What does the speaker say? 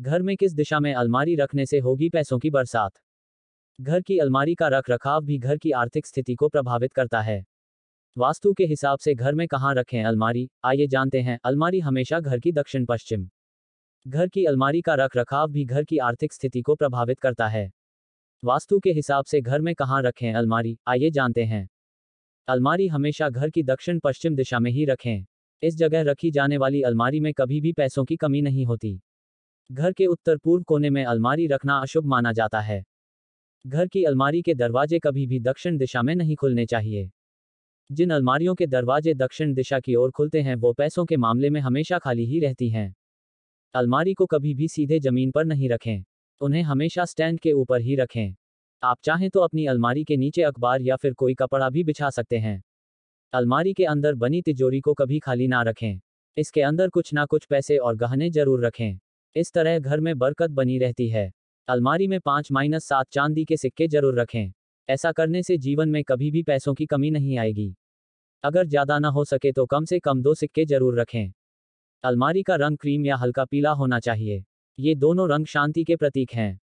घर में किस दिशा में अलमारी रखने से होगी पैसों की बरसात? घर की अलमारी का रख रखाव भी घर की आर्थिक स्थिति को प्रभावित करता है। वास्तु के हिसाब से घर में कहाँ रखें अलमारी, आइए जानते हैं। अलमारी हमेशा घर की दक्षिण पश्चिम। घर की अलमारी का रख रखाव भी घर की आर्थिक स्थिति को प्रभावित करता है। वास्तु के हिसाब से घर में कहाँ रखें अलमारी, आइए जानते हैं। अलमारी हमेशा घर की दक्षिण पश्चिम दिशा में ही रखें। इस जगह रखी जाने वाली अलमारी में कभी भी पैसों की कमी नहीं होती। घर के उत्तर पूर्व कोने में अलमारी रखना अशुभ माना जाता है। घर की अलमारी के दरवाजे कभी भी दक्षिण दिशा में नहीं खुलने चाहिए। जिन अलमारियों के दरवाजे दक्षिण दिशा की ओर खुलते हैं वो पैसों के मामले में हमेशा खाली ही रहती हैं। अलमारी को कभी भी सीधे जमीन पर नहीं रखें, उन्हें हमेशा स्टैंड के ऊपर ही रखें। आप चाहें तो अपनी अलमारी के नीचे अखबार या फिर कोई कपड़ा भी बिछा सकते हैं। अलमारी के अंदर बनी तिजोरी को कभी खाली ना रखें, इसके अंदर कुछ ना कुछ पैसे और गहने जरूर रखें। इस तरह घर में बरकत बनी रहती है। अलमारी में 5-7 चांदी के सिक्के जरूर रखें। ऐसा करने से जीवन में कभी भी पैसों की कमी नहीं आएगी। अगर ज़्यादा ना हो सके तो कम से कम 2 सिक्के जरूर रखें। अलमारी का रंग क्रीम या हल्का पीला होना चाहिए। ये दोनों रंग शांति के प्रतीक हैं।